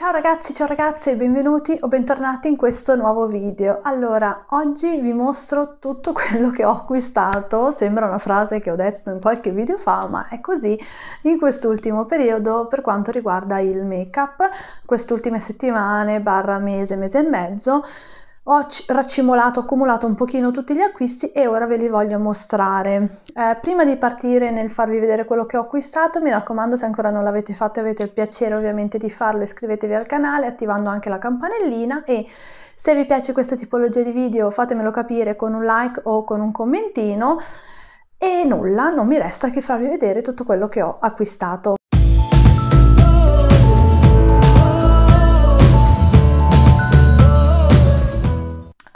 Ciao ragazzi, ciao ragazze, benvenuti o bentornati in questo nuovo video. Allora, oggi vi mostro tutto quello che ho acquistato. Sembra una frase che ho detto in qualche video fa, ma è così in quest'ultimo periodo per quanto riguarda il make-up. Quest'ultime settimane, barra mese, mese e mezzo, ho raccimolato, accumulato un pochino tutti gli acquisti e ora ve li voglio mostrare. Prima di partire nel farvi vedere quello che ho acquistato, mi raccomando, se ancora non l'avete fatto e avete il piacere ovviamente di farlo, iscrivetevi al canale attivando anche la campanellina, e se vi piace questa tipologia di video fatemelo capire con un like o con un commentino. E nulla, non mi resta che farvi vedere tutto quello che ho acquistato.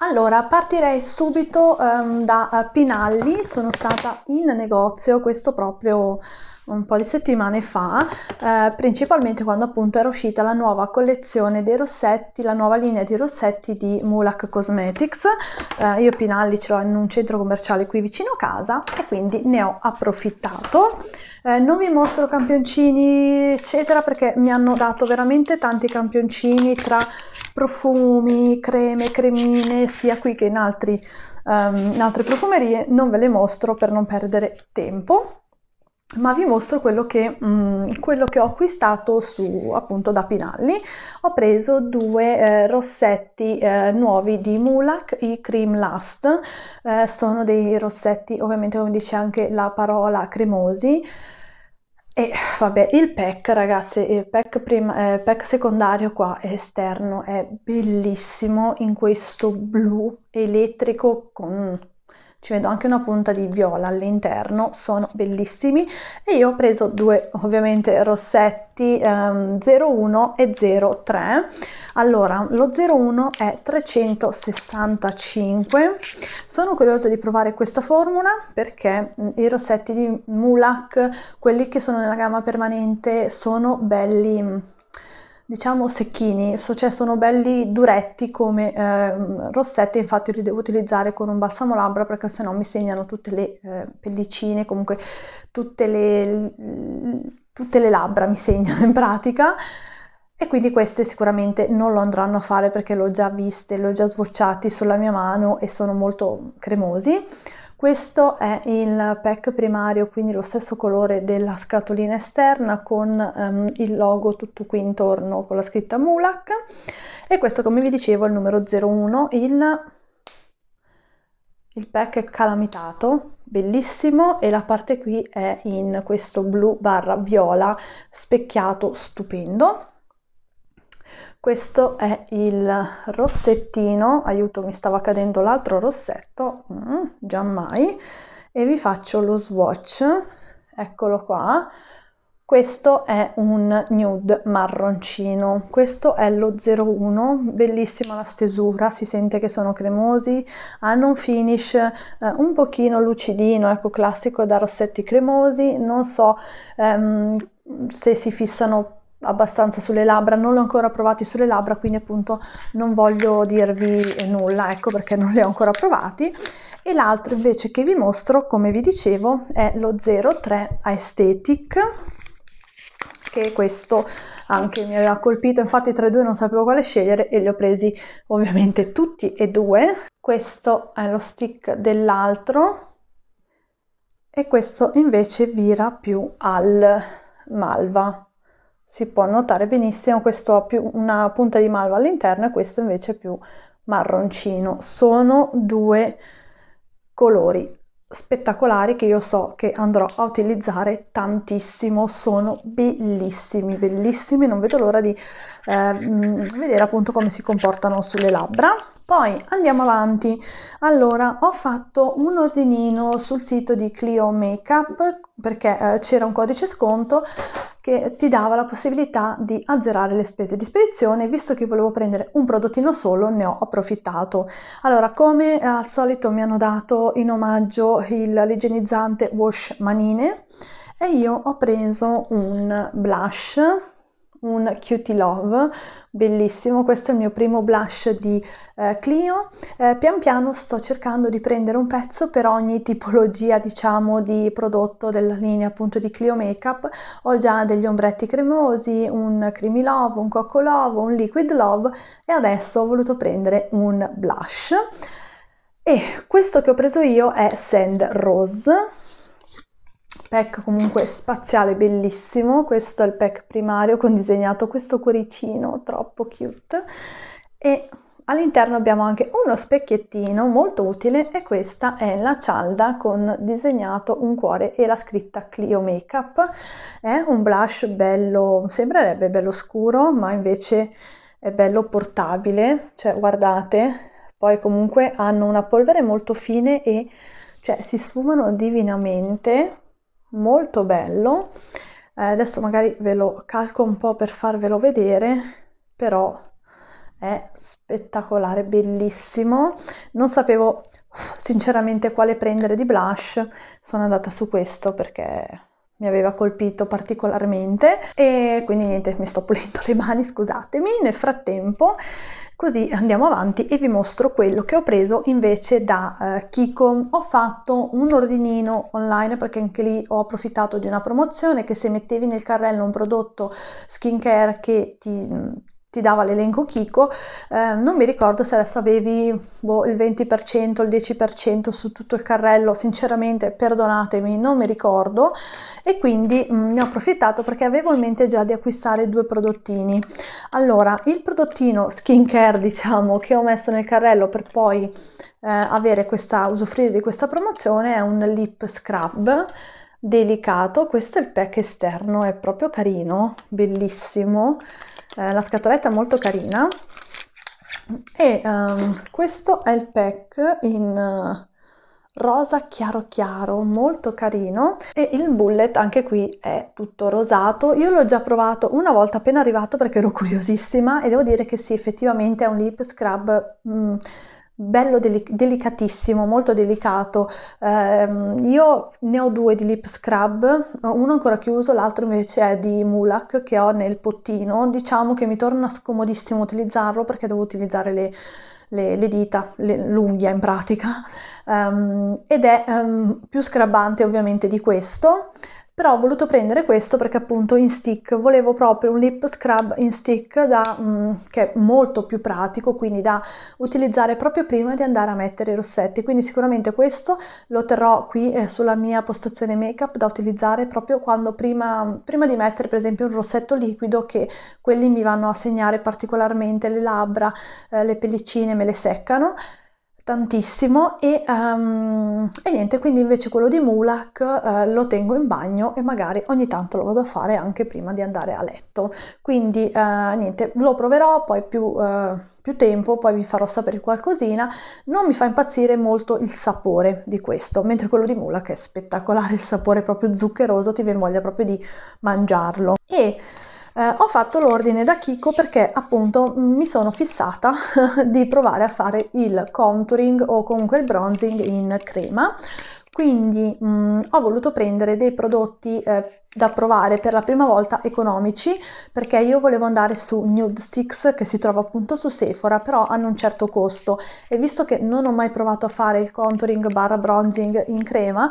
Allora, partirei subito da Pinalli. Sono stata in negozio, questo proprio un po' di settimane fa, principalmente quando appunto era uscita la nuova collezione dei rossetti, la nuova linea di rossetti di Mulac Cosmetics. Io Pinalli ce l'ho in un centro commerciale qui vicino a casa e quindi ne ho approfittato. Non vi mostro campioncini eccetera perché mi hanno dato veramente tanti campioncini tra profumi, creme, cremine, sia qui che in altre profumerie. Non ve le mostro per non perdere tempo, ma vi mostro quello che ho acquistato su, appunto, da Pinalli. Ho preso due rossetti nuovi di Mulac, i Cream Last. Sono dei rossetti, ovviamente, come dice anche la parola, cremosi. E vabbè, il pack, ragazzi, il pack secondario qua esterno è bellissimo, in questo blu elettrico con... ci vedo anche una punta di viola all'interno, sono bellissimi. E io ho preso due, ovviamente, rossetti 01 e 03. Allora, lo 01 è 365. Sono curiosa di provare questa formula perché i rossetti di Mulac, quelli che sono nella gamma permanente, sono belli, diciamo, secchini, cioè sono belli duretti come rossetti. Infatti li devo utilizzare con un balsamo labbra perché sennò mi segnano tutte le pellicine, comunque tutte le labbra mi segnano in pratica, e quindi queste sicuramente non lo andranno a fare perché l'ho già viste, l'ho già sbocciati sulla mia mano e sono molto cremosi. Questo è il pack primario, quindi lo stesso colore della scatolina esterna con il logo tutto qui intorno con la scritta Mulac, e questo, come vi dicevo, è il numero 01. Il pack è calamitato, bellissimo, e la parte qui è in questo blu barra viola specchiato, stupendo. Questo è il rossettino, aiuto, mi stava cadendo l'altro rossetto, giammai, e vi faccio lo swatch, eccolo qua. Questo è un nude marroncino, questo è lo 01, bellissima la stesura, si sente che sono cremosi, hanno un finish un pochino lucidino, ecco, classico da rossetti cremosi. Non so se si fissano abbastanza sulle labbra, non l'ho ancora provati sulle labbra, quindi appunto non voglio dirvi nulla, ecco, perché non li ho ancora provati. E l'altro invece che vi mostro, come vi dicevo, è lo 03 Aesthetic, che questo anche mi aveva colpito, infatti tra i due non sapevo quale scegliere e li ho presi ovviamente tutti e due. Questo è lo stick dell'altro e questo invece vira più al malva. Si può notare benissimo, questo ha più una punta di malva all'interno e questo invece è più marroncino. Sono due colori spettacolari che io so che andrò a utilizzare tantissimo, sono bellissimi, bellissimi, non vedo l'ora di vedere appunto come si comportano sulle labbra. Poi andiamo avanti. Allora, ho fatto un ordinino sul sito di Clio Makeup perché c'era un codice sconto che ti dava la possibilità di azzerare le spese di spedizione. Visto che volevo prendere un prodottino solo, ne ho approfittato. Allora, come al solito mi hanno dato in omaggio l'igienizzante Wash Manine e io ho preso un blush un Cutie Love bellissimo. Questo è il mio primo blush di Clio. Pian piano sto cercando di prendere un pezzo per ogni tipologia, diciamo, di prodotto della linea appunto di Clio Makeup. Ho già degli ombretti cremosi, un Creamy Love, un Coco Love, un Liquid Love, e adesso ho voluto prendere un blush, e questo che ho preso io è Sand Rose. Pack comunque spaziale, bellissimo. Questo è il pack primario con disegnato questo cuoricino troppo cute, e all'interno abbiamo anche uno specchiettino molto utile, e questa è la cialda con disegnato un cuore e la scritta Clio Makeup. È un blush bello, sembrerebbe bello scuro, ma invece è bello portabile, cioè guardate. Poi comunque hanno una polvere molto fine e cioè si sfumano divinamente, molto bello. Adesso magari ve lo calco un po' per farvelo vedere, però è spettacolare, bellissimo. Non sapevo sinceramente quale prendere di blush, sono andata su questo perché mi aveva colpito particolarmente, e quindi niente, mi sto pulendo le mani, scusatemi, nel frattempo, così andiamo avanti e vi mostro quello che ho preso invece da Kiko. Ho fatto un ordinino online perché anche lì ho approfittato di una promozione che se mettevi nel carrello un prodotto skincare che ti dava l'elenco Kiko, non mi ricordo se adesso avevi il 20%, il 10% su tutto il carrello, sinceramente perdonatemi, non mi ricordo, e quindi ne ho approfittato perché avevo in mente già di acquistare due prodottini. Allora, il prodottino skincare, diciamo, che ho messo nel carrello per poi usufruire di questa promozione è un lip scrub delicato. Questo è il pack esterno, è proprio carino, bellissimo. La scatoletta è molto carina, e questo è il pack in rosa chiaro chiaro, molto carino, e il bullet anche qui è tutto rosato. Io l'ho già provato una volta appena arrivato perché ero curiosissima, e devo dire che sì, effettivamente è un lip scrub bello delicatissimo, molto delicato. Io ne ho due di lip scrub, uno ancora chiuso, l'altro invece è di Mulac che ho nel pottino. Diciamo che mi torna scomodissimo utilizzarlo perché devo utilizzare le dita, l'unghia in pratica, ed è più scrabbante ovviamente di questo. Però ho voluto prendere questo perché appunto in stick, volevo proprio un lip scrub in stick che è molto più pratico, quindi da utilizzare proprio prima di andare a mettere i rossetti, quindi sicuramente questo lo terrò qui sulla mia postazione make-up da utilizzare proprio quando prima di mettere per esempio un rossetto liquido, che quelli mi vanno a segnare particolarmente le labbra, le pellicine me le seccano tantissimo, e niente, quindi invece quello di Mulac lo tengo in bagno e magari ogni tanto lo vado a fare anche prima di andare a letto, quindi niente, lo proverò poi più tempo, poi vi farò sapere qualcosina. Non mi fa impazzire molto il sapore di questo, mentre quello di Mulac è spettacolare, il sapore è proprio zuccheroso, ti viene voglia proprio di mangiarlo. E ho fatto l'ordine da Kiko perché appunto mi sono fissata di provare a fare il contouring o comunque il bronzing in crema, quindi ho voluto prendere dei prodotti da provare per la prima volta economici, perché io volevo andare su Nude Sticks che si trova appunto su Sephora, però hanno un certo costo, e visto che non ho mai provato a fare il contouring barra bronzing in crema,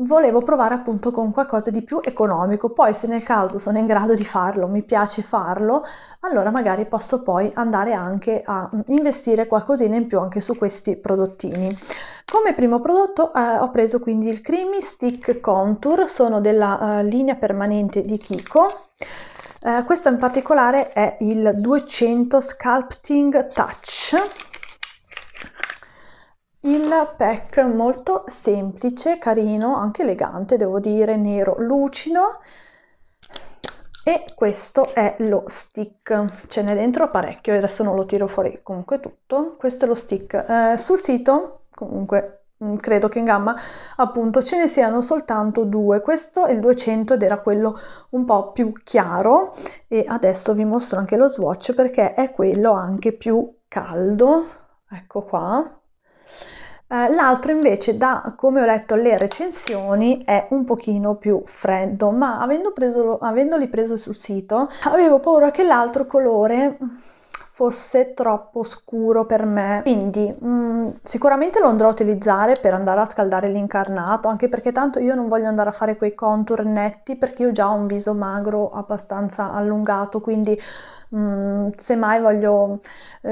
volevo provare appunto con qualcosa di più economico. Poi se nel caso sono in grado di farlo, mi piace farlo, allora magari posso poi andare anche a investire qualcosina in più anche su questi prodottini. Come primo prodotto ho preso quindi il Creamy Stick Contour, sono della linea permanente di Kiko. Questo in particolare è il 200 Sculpting Touch. Il pack molto semplice, carino, anche elegante devo dire, nero lucido, e questo è lo stick, ce n'è dentro parecchio, adesso non lo tiro fuori comunque tutto. Questo è lo stick, sul sito comunque credo che in gamma appunto ce ne siano soltanto due. Questo è il 200 ed era quello un po' più chiaro, e adesso vi mostro anche lo swatch perché è quello anche più caldo, ecco qua. L'altro invece, da come ho letto le recensioni, è un pochino più freddo, ma avendoli preso sul sito avevo paura che l'altro colore fosse troppo scuro per me, quindi sicuramente lo andrò a utilizzare per andare a scaldare l'incarnato, anche perché tanto io non voglio andare a fare quei contour netti, perché io già ho un viso magro abbastanza allungato, quindi semmai voglio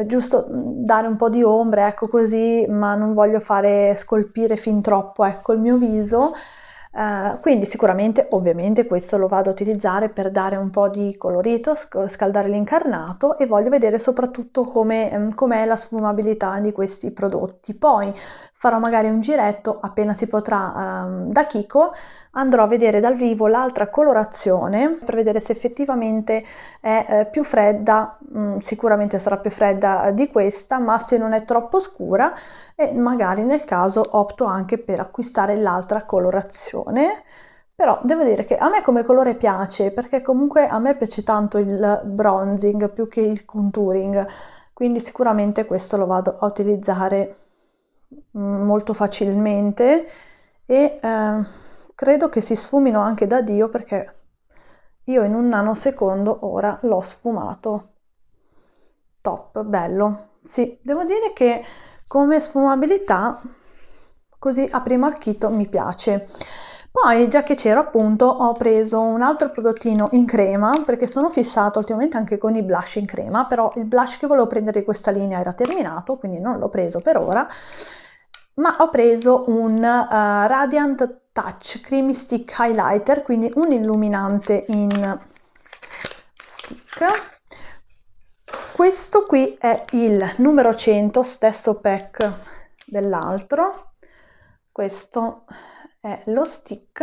giusto dare un po' di ombre, ecco, così, ma non voglio fare scolpire fin troppo, ecco, il mio viso. Quindi sicuramente, ovviamente, questo lo vado a utilizzare per dare un po' di colorito, scaldare l'incarnato, e voglio vedere soprattutto com'è la sfumabilità di questi prodotti. Poi farò magari un giretto, appena si potrà, da Kiko, andrò a vedere dal vivo l'altra colorazione per vedere se effettivamente è più fredda. Sicuramente sarà più fredda di questa, ma se non è troppo scura, e magari nel caso opto anche per acquistare l'altra colorazione. Però devo dire che a me come colore piace, perché comunque a me piace tanto il bronzing più che il contouring, quindi sicuramente questo lo vado a utilizzare molto facilmente, e credo che si sfumino anche da Dio, perché io in un nanosecondo ora l'ho sfumato. Top, bello. Sì, devo dire che come sfumabilità, così a primo acchito, mi piace. Poi, già che c'ero, appunto, ho preso un altro prodottino in crema, perché sono fissata ultimamente anche con i blush in crema, però il blush che volevo prendere di questa linea era terminato, quindi non l'ho preso per ora, ma ho preso un Radiant Touch Creamy Stick Highlighter, quindi un illuminante in stick. Questo qui è il numero 100, stesso pack dell'altro. Questo è lo stick,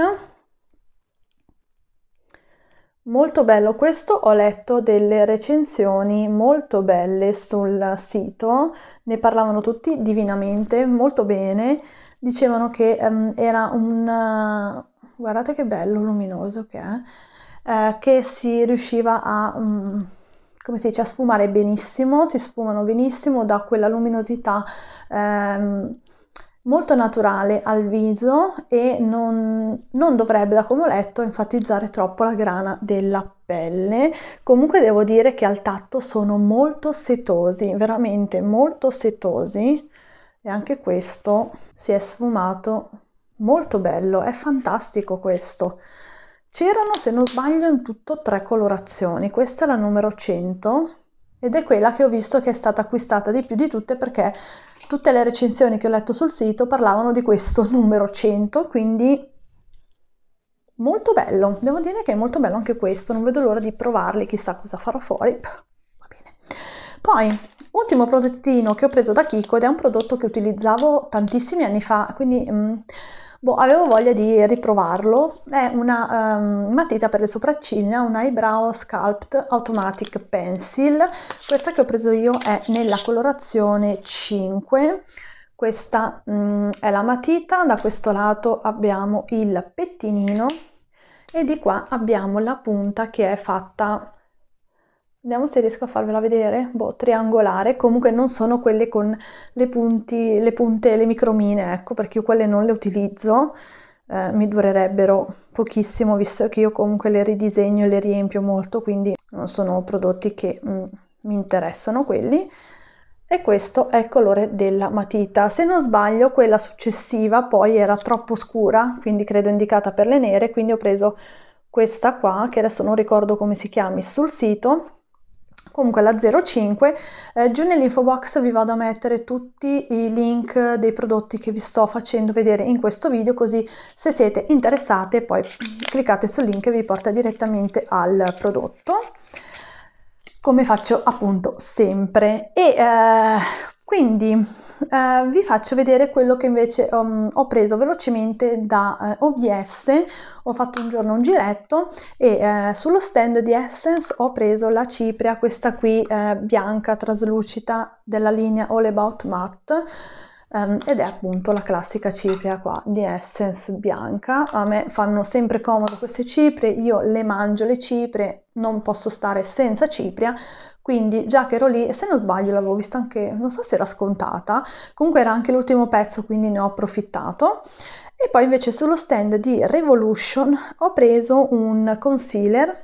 molto bello questo, ho letto delle recensioni molto belle sul sito, ne parlavano tutti divinamente, molto bene, dicevano che era un, guardate che bello luminoso che è, che si riusciva a come si dice, a sfumare benissimo, si sfumano benissimo, dà quella luminosità molto naturale al viso, e non dovrebbe, da come ho letto, enfatizzare troppo la grana della pelle. Comunque devo dire che al tatto sono molto setosi, veramente molto setosi, e anche questo si è sfumato molto bello, è fantastico questo. C'erano, se non sbaglio, in tutto 3 colorazioni, questa è la numero 100 ed è quella che ho visto che è stata acquistata di più di tutte, perché tutte le recensioni che ho letto sul sito parlavano di questo numero 100, quindi molto bello, devo dire che è molto bello anche questo, non vedo l'ora di provarli, chissà cosa farò fuori, però va bene. Poi, ultimo prodottino che ho preso da Kiko, ed è un prodotto che utilizzavo tantissimi anni fa, quindi avevo voglia di riprovarlo, è una matita per le sopracciglia, un Eyebrow Sculpt Automatic Pencil. Questa che ho preso io è nella colorazione 5, questa è la matita, da questo lato abbiamo il pettinino e di qua abbiamo la punta che è fatta, vediamo se riesco a farvela vedere, triangolare, comunque non sono quelle con le punte, le micromine, ecco, perché io quelle non le utilizzo, mi durerebbero pochissimo, visto che io comunque le ridisegno e le riempio molto, quindi non sono prodotti che mi interessano quelli. E questo è il colore della matita, se non sbaglio quella successiva poi era troppo scura, quindi credo indicata per le nere, quindi ho preso questa qua, che adesso non ricordo come si chiami sul sito. Comunque la 05, giù nell'info box vi vado a mettere tutti i link dei prodotti che vi sto facendo vedere in questo video, così se siete interessate poi cliccate sul link e vi porta direttamente al prodotto, come faccio appunto sempre. E quindi vi faccio vedere quello che invece ho preso velocemente da OBS. Ho fatto un giorno un giretto e sullo stand di Essence ho preso la cipria, questa qui bianca traslucida della linea All About Matte, ed è appunto la classica cipria qua di Essence bianca. A me fanno sempre comodo queste ciprie, io le mangio le ciprie, non posso stare senza cipria, Quindi già che ero lì, e se non sbaglio l'avevo vista anche, non so se era scontata, comunque era anche l'ultimo pezzo, quindi ne ho approfittato. E poi invece sullo stand di Revolution ho preso un concealer,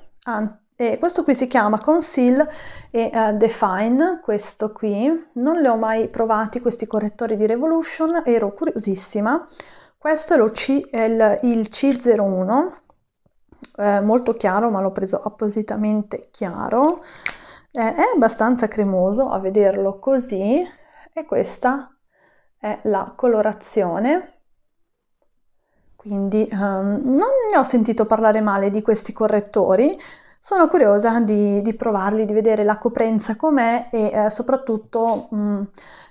questo qui si chiama Conceal e Define, questo qui. Non li ho mai provati questi correttori di Revolution, ero curiosissima. Questo è il C01, molto chiaro, ma l'ho preso appositamente chiaro. È abbastanza cremoso a vederlo così, e questa è la colorazione. Quindi non ne ho sentito parlare male di questi correttori, sono curiosa di provarli, di vedere la coprenza com'è e soprattutto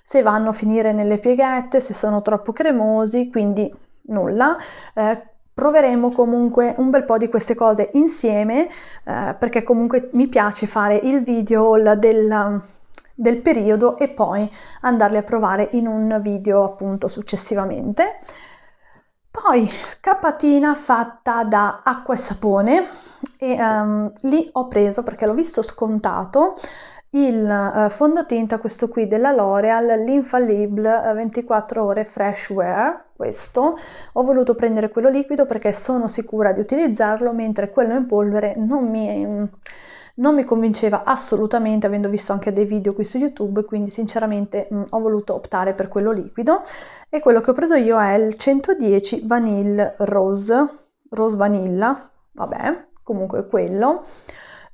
se vanno a finire nelle pieghette, se sono troppo cremosi, quindi nulla. Proveremo comunque un bel po' di queste cose insieme, perché comunque mi piace fare il video del periodo e poi andarli a provare in un video appunto successivamente. Poi capatina fatta da acqua e sapone, e lì ho preso, perché l'ho visto scontato, il fondotinta, questo qui della L'Oreal, l'Infallible 24 ore Fresh Wear. Questo ho voluto prendere, quello liquido, perché sono sicura di utilizzarlo, mentre quello in polvere non mi convinceva assolutamente, avendo visto anche dei video qui su YouTube, quindi sinceramente ho voluto optare per quello liquido. E quello che ho preso io è il 110 Vanilla Rose Vanilla, vabbè, comunque quello.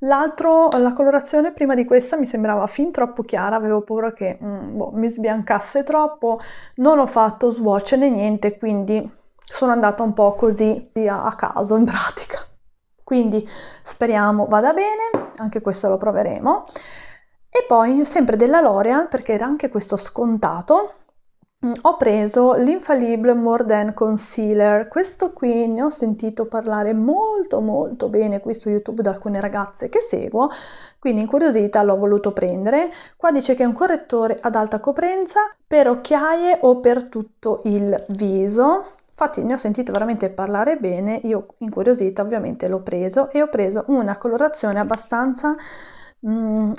L'altro, la colorazione prima di questa mi sembrava fin troppo chiara, avevo paura che mi sbiancasse troppo, non ho fatto swatch né niente, quindi sono andata un po' così a caso in pratica. Quindi speriamo vada bene, anche questo lo proveremo. E poi sempre della L'Oreal, perché era anche questo scontato, ho preso l'Infallible More Than Concealer. Questo qui ne ho sentito parlare molto molto bene qui su YouTube da alcune ragazze che seguo, quindi incuriosita l'ho voluto prendere. Qua dice che è un correttore ad alta coprenza per occhiaie o per tutto il viso, infatti ne ho sentito veramente parlare bene, io incuriosita ovviamente l'ho preso, e ho preso una colorazione abbastanza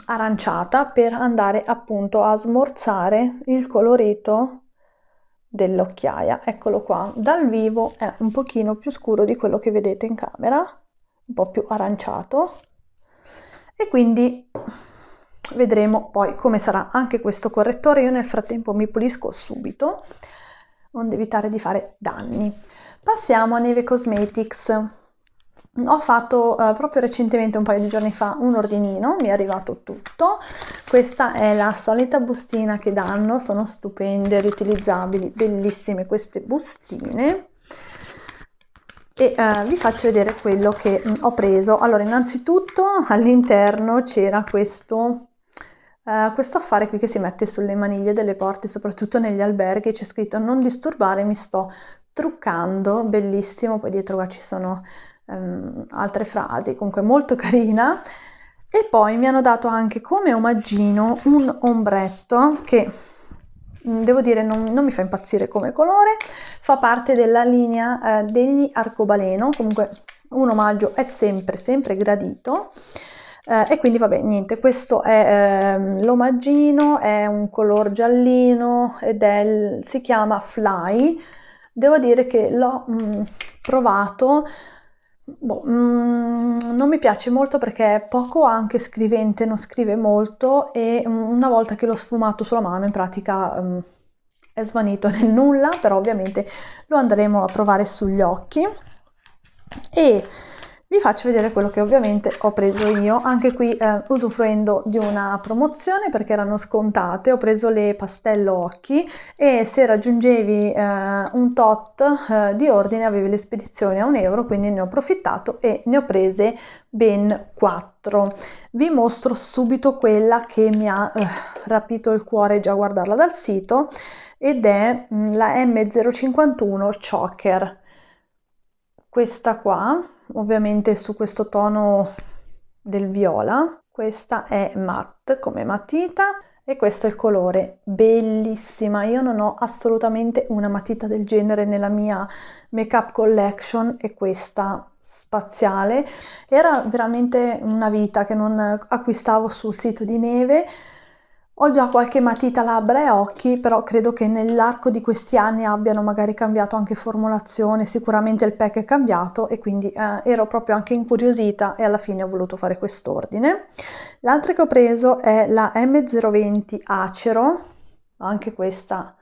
aranciata per andare appunto a smorzare il colorito dell'occhiaia. Eccolo qua, dal vivo è un pochino più scuro di quello che vedete in camera, un po' più aranciato, e quindi vedremo poi come sarà anche questo correttore. Io nel frattempo mi pulisco subito, onde evitare di fare danni. Passiamo a Neve Cosmetics. Ho fatto proprio recentemente, un paio di giorni fa, un ordinino, mi è arrivato tutto. Questa è la solita bustina che danno, sono stupende, riutilizzabili, bellissime queste bustine, e vi faccio vedere quello che ho preso. Allora, innanzitutto all'interno c'era questo affare qui che si mette sulle maniglie delle porte, soprattutto negli alberghi, c'è scritto "non disturbare, mi sto truccando", bellissimo. Poi dietro qua ci sono altre frasi, comunque molto carina. E poi mi hanno dato anche come omaggino un ombretto che devo dire non mi fa impazzire come colore, fa parte della linea degli arcobaleno, comunque un omaggio è sempre gradito, e quindi vabbè, niente, questo è l'omaggino, è un color giallino ed si chiama Fly. Devo dire che l'ho provato. Non mi piace molto perché è poco anche scrivente, non scrive molto, e una volta che l'ho sfumato sulla mano in pratica è svanito nel nulla, però ovviamente lo andremo a provare sugli occhi. E vi faccio vedere quello che ovviamente ho preso io, anche qui usufruendo di una promozione perché erano scontate. Ho preso le pastello occhi, e se raggiungevi un tot di ordine avevi le spedizioni a €1, quindi ne ho approfittato e ne ho prese ben 4. Vi mostro subito quella che mi ha rapito il cuore già a guardarla dal sito, ed è la M051 Choker. Questa qua, ovviamente su questo tono del viola, questa è matte come matita, E questo è il colore, bellissima. Io non ho assolutamente una matita del genere nella mia make-up collection e questa spaziale. Era veramente una vita che non acquistavo sul sito di Neve. Ho già qualche matita labbra e occhi, però credo che nell'arco di questi anni abbiano magari cambiato anche formulazione, sicuramente il pack è cambiato e quindi ero proprio anche incuriosita e alla fine ho voluto fare quest'ordine. L'altra che ho preso è la M020 Acero, anche questa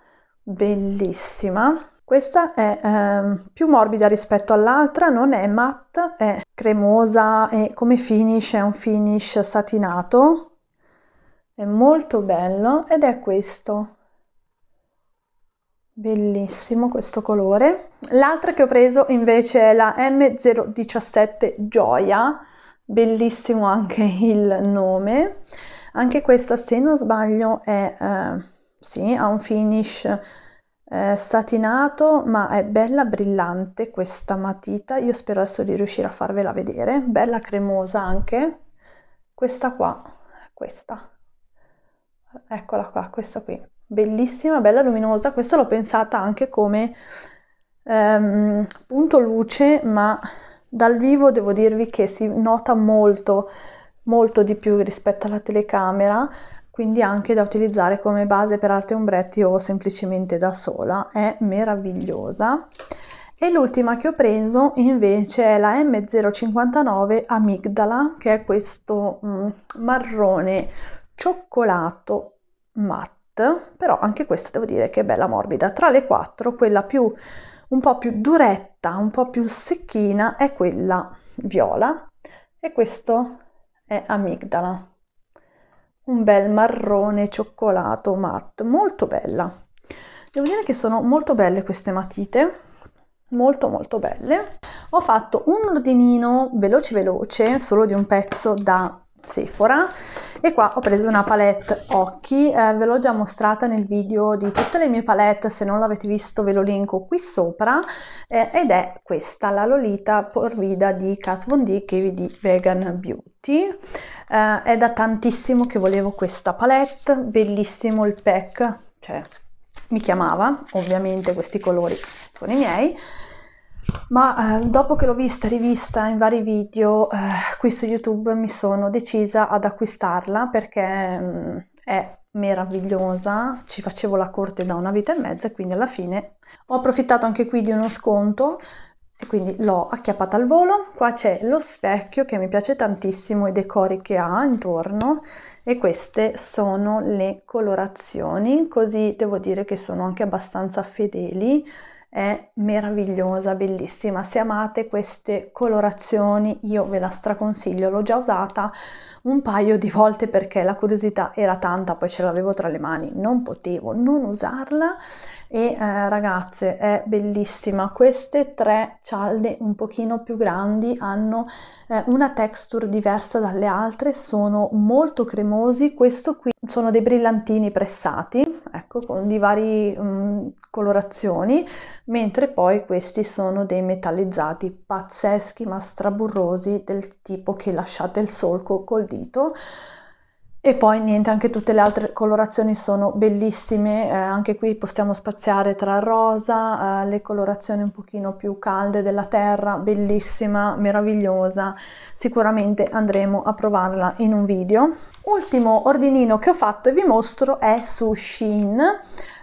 bellissima. Questa è più morbida rispetto all'altra, non è matte, è cremosa e come finish è un finish satinato. È molto bello ed è questo, bellissimo questo colore. L'altra che ho preso invece è la M017 Gioia, bellissimo anche il nome. Anche questa, se non sbaglio, è sì, ha un finish satinato, ma è bella brillante questa matita. Io spero adesso di riuscire a farvela vedere, bella cremosa anche. Questa qua, questa. Eccola qua, questa qui, bellissima, bella luminosa. Questa l'ho pensata anche come punto luce, ma dal vivo devo dirvi che si nota molto, molto di più rispetto alla telecamera, quindi anche da utilizzare come base per altri ombretti o semplicemente da sola, è meravigliosa. E l'ultima che ho preso invece è la M059 Amigdala, che è questo marrone cioccolato matte, però anche questa devo dire che è bella morbida. Tra le quattro quella più un po' più duretta, un po' più secchina è quella viola e questo è Amigdala, un bel marrone cioccolato matte, molto bella. Devo dire che sono molto belle queste matite, molto molto belle. Ho fatto un ordinino veloce veloce solo di un pezzo da Sephora e qua ho preso una palette occhi, ve l'ho già mostrata nel video di tutte le mie palette, se non l'avete visto ve lo linko qui sopra, ed è questa, la Lolita Porvida di Kat Von D KVD Vegan Beauty. È da tantissimo che volevo questa palette, bellissimo il pack, cioè mi chiamava, ovviamente questi colori sono i miei. Ma dopo che l'ho vista e rivista in vari video qui su YouTube mi sono decisa ad acquistarla perché è meravigliosa, ci facevo la corte da una vita e mezza e quindi alla fine ho approfittato anche qui di uno sconto e quindi l'ho acchiappata al volo. Qua c'è lo specchio che mi piace tantissimo, i decori che ha intorno e queste sono le colorazioni, così devo dire che sono anche abbastanza fedeli. È meravigliosa, bellissima. Se amate queste colorazioni io ve la straconsiglio, l'ho già usata un paio di volte perché la curiosità era tanta, poi ce l'avevo tra le mani, non potevo non usarla e ragazze è bellissima. Queste tre cialde un pochino più grandi hanno una texture diversa dalle altre, sono molto cremosi. Questo qui sono dei brillantini pressati, ecco, con di vari colorazioni, mentre poi questi sono dei metallizzati pazzeschi ma straburrosi, del tipo che lasciate il solco col dito. E poi niente, anche tutte le altre colorazioni sono bellissime, anche qui possiamo spaziare tra rosa, le colorazioni un pochino più calde della terra, bellissima, meravigliosa, sicuramente andremo a provarla in un video. Ultimo ordinino che ho fatto e vi mostro è su Shein,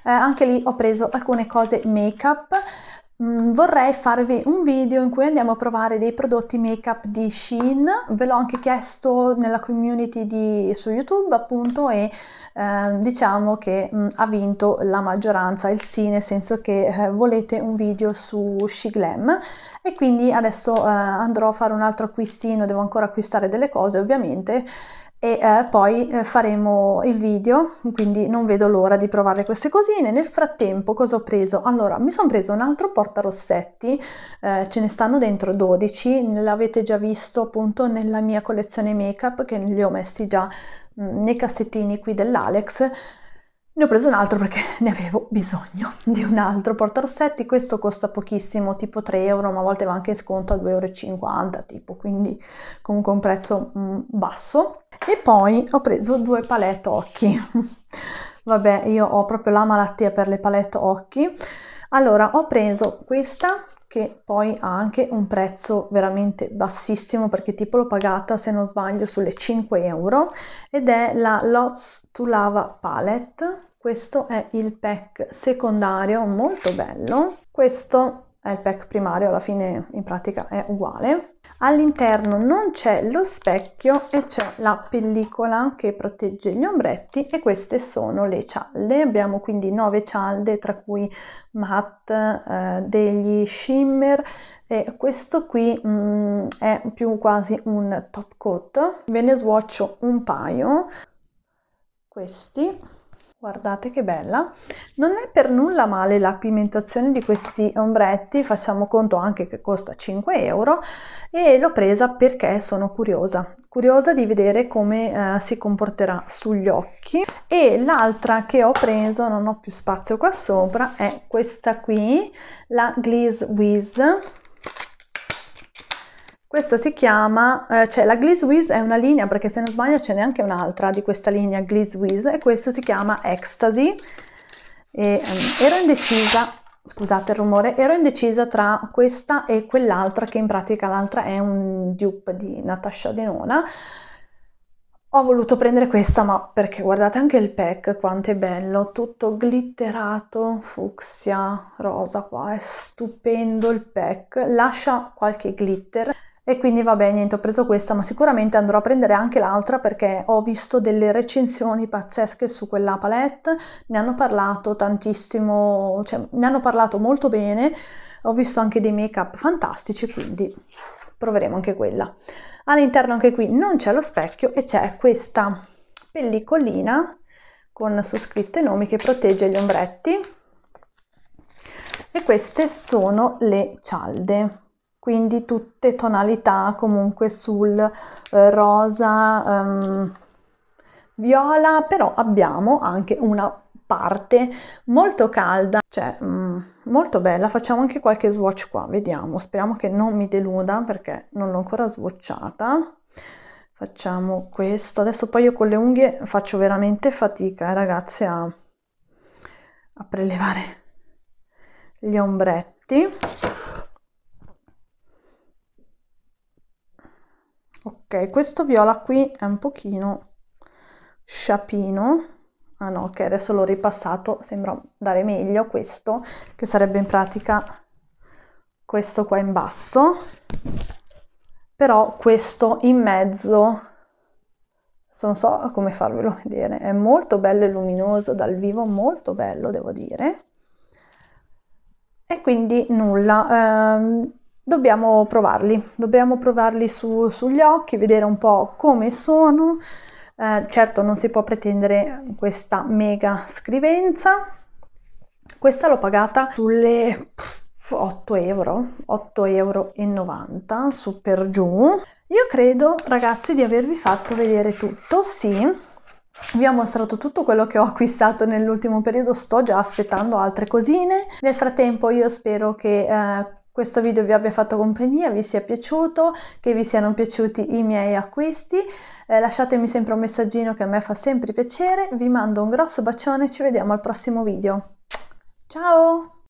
anche lì ho preso alcune cose make-up. Vorrei farvi un video in cui andiamo a provare dei prodotti make-up di Shein, ve l'ho anche chiesto nella community su YouTube appunto e diciamo che ha vinto la maggioranza, il sì, nel senso che volete un video su SheGlam e quindi adesso andrò a fare un altro acquistino, devo ancora acquistare delle cose ovviamente. E poi faremo il video, quindi non vedo l'ora di provare queste cosine. Nel frattempo cosa ho preso? Allora, mi sono preso un altro portarossetti, ce ne stanno dentro 12, l'avete già visto appunto nella mia collezione make-up che li ho messi già nei cassettini qui dell'Alex. Ne ho preso un altro perché ne avevo bisogno di un altro portarossetti. Questo costa pochissimo, tipo 3 euro, ma a volte va anche in sconto a 2,50 euro tipo, quindi comunque un prezzo basso. E poi ho preso due palette occhi. Vabbè, io ho proprio la malattia per le palette occhi. Allora, ho preso questa che poi ha anche un prezzo veramente bassissimo, perché tipo l'ho pagata, se non sbaglio, sulle 5 euro, ed è la Lots to Lava Palette. Questo è il pack secondario, molto bello. Questo è il pack primario, alla fine in pratica è uguale. All'interno non c'è lo specchio e c'è la pellicola che protegge gli ombretti, e queste sono le cialde. Abbiamo quindi 9 cialde, tra cui matte, degli shimmer, e questo qui è più quasi un top coat. Ve ne swatcho un paio. Questi, guardate che bella, non è per nulla male la pigmentazione di questi ombretti, facciamo conto anche che costa 5 euro, e l'ho presa perché sono curiosa di vedere come si comporterà sugli occhi. E l'altra che ho preso, non ho più spazio qua sopra, è questa qui, la Gliss Wiz. Questa si chiama, cioè la Gliss Wiz è una linea, perché se non sbaglio ce n'è anche un'altra di questa linea Gliss Wiz, e questo si chiama Ecstasy. E, ero indecisa, scusate il rumore, ero indecisa tra questa e quell'altra, che in pratica l'altra è un dupe di Natasha Denona. Ho voluto prendere questa, ma perché guardate anche il pack quanto è bello, tutto glitterato, fucsia, rosa qua, è stupendo il pack, lascia qualche glitter. E quindi vabbè, niente, ho preso questa, ma sicuramente andrò a prendere anche l'altra, perché ho visto delle recensioni pazzesche su quella palette, ne hanno parlato tantissimo, cioè ne hanno parlato molto bene, ho visto anche dei make-up fantastici, quindi proveremo anche quella. All'interno anche qui non c'è lo specchio e c'è questa pellicolina con su scritto i nomi che protegge gli ombretti, e queste sono le cialde. Quindi tutte tonalità comunque sul rosa, viola, però abbiamo anche una parte molto calda, cioè molto bella. Facciamo anche qualche swatch qua, vediamo, speriamo che non mi deluda perché non l'ho ancora swatchata. Facciamo questo, adesso poi io con le unghie faccio veramente fatica, ragazze, a prelevare gli ombretti. Ok, questo viola qui è un pochino sciapino. Ah no, ok, adesso l'ho ripassato, sembra dare meglio questo, che sarebbe in pratica questo qua in basso, però questo in mezzo, non so come farvelo vedere, è molto bello e luminoso dal vivo, molto bello devo dire. E quindi nulla, dobbiamo provarli sugli occhi, vedere un po' come sono. Certo non si può pretendere questa mega scrivenza. Questa l'ho pagata sulle 8,90 euro, su per giù. Io credo, ragazzi, di avervi fatto vedere tutto, sì. Vi ho mostrato tutto quello che ho acquistato nell'ultimo periodo, sto già aspettando altre cosine. Nel frattempo io spero che questo video vi abbia fatto compagnia, vi sia piaciuto, che vi siano piaciuti i miei acquisti. Lasciatemi sempre un messaggino che a me fa sempre piacere. Vi mando un grosso bacione e ci vediamo al prossimo video. Ciao!